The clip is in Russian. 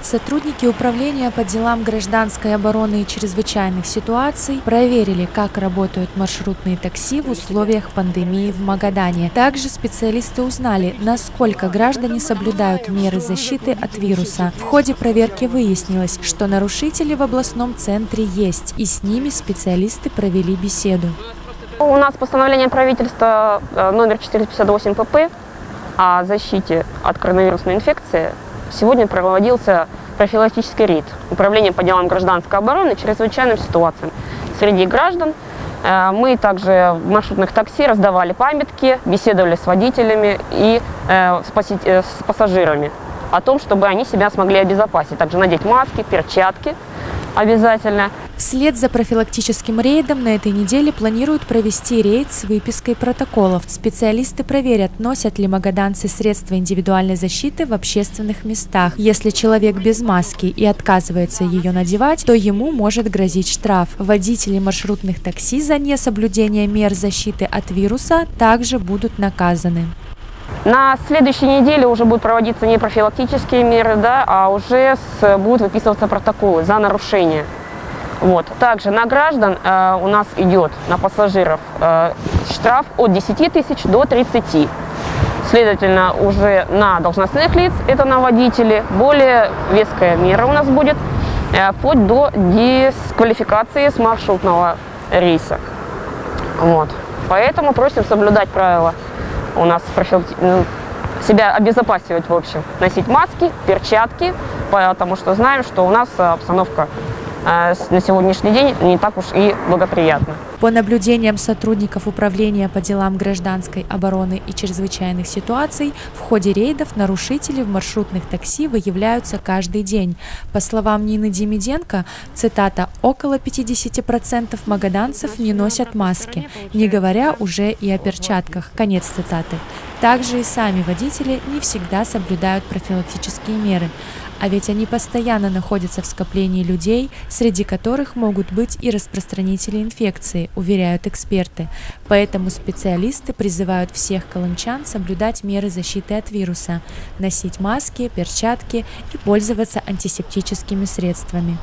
Сотрудники Управления по делам гражданской обороны и чрезвычайных ситуаций проверили, как работают маршрутные такси в условиях пандемии в Магадане. Также специалисты узнали, насколько граждане соблюдают меры защиты от вируса. В ходе проверки выяснилось, что нарушители в областном центре есть, и с ними специалисты провели беседу. У нас постановление правительства номер 458 ПП о защите от коронавирусной инфекции. Сегодня проводился профилактический рейд Управления по делам гражданской обороны и чрезвычайным ситуациям среди граждан. Мы также в маршрутных такси раздавали памятки, беседовали с водителями и с пассажирами о том, чтобы они себя смогли обезопасить. Также надеть маски, перчатки обязательно. Вслед за профилактическим рейдом на этой неделе планируют провести рейд с выпиской протоколов. Специалисты проверят, носят ли магаданцы средства индивидуальной защиты в общественных местах. Если человек без маски и отказывается ее надевать, то ему может грозить штраф. Водители маршрутных такси за несоблюдение мер защиты от вируса также будут наказаны. На следующей неделе уже будут проводиться не профилактические меры, а уже будут выписываться протоколы за нарушение. Вот. Также на граждан у нас идет, на пассажиров, штраф от 10 тысяч до 30. Следовательно, уже на должностных лиц, это на водителей, более веская мера у нас будет, вплоть до дисквалификации с маршрутного рейса. Вот. Поэтому просим соблюдать правила у нас, себя обезопасивать, в общем, носить маски, перчатки, потому что знаем, что у нас обстановка на сегодняшний день не так уж и благоприятно. По наблюдениям сотрудников Управления по делам гражданской обороны и чрезвычайных ситуаций, в ходе рейдов нарушители в маршрутных такси выявляются каждый день. По словам Нины Демиденко, цитата, около 50% магаданцев не носят маски, не говоря уже и о перчатках. Конец цитаты. Также и сами водители не всегда соблюдают профилактические меры. А ведь они постоянно находятся в скоплении людей, среди которых могут быть и распространители инфекции, уверяют эксперты. Поэтому специалисты призывают всех колымчан соблюдать меры защиты от вируса, носить маски, перчатки и пользоваться антисептическими средствами.